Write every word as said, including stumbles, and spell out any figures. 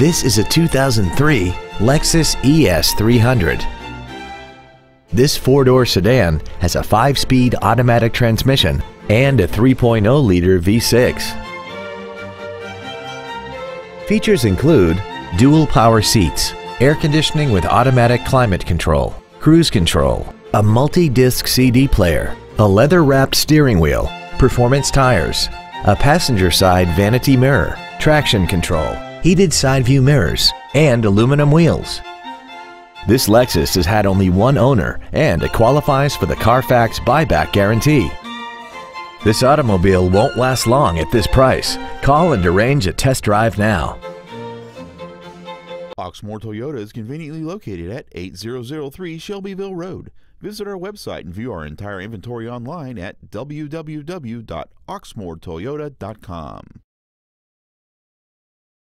This is a two thousand three Lexus E S three hundred. This four-door sedan has a five-speed automatic transmission and a three point oh liter V six. Features include dual power seats, air conditioning with automatic climate control, cruise control, a multi-disc C D player, a leather-wrapped steering wheel, performance tires, a passenger side vanity mirror, traction control, heated side view mirrors, and aluminum wheels. This Lexus has had only one owner and it qualifies for the Carfax buyback guarantee. This automobile won't last long at this price. Call and arrange a test drive now. Oxmoor Toyota is conveniently located at eight thousand three Shelbyville Road. Visit our website and view our entire inventory online at w w w dot oxmoor toyota dot com.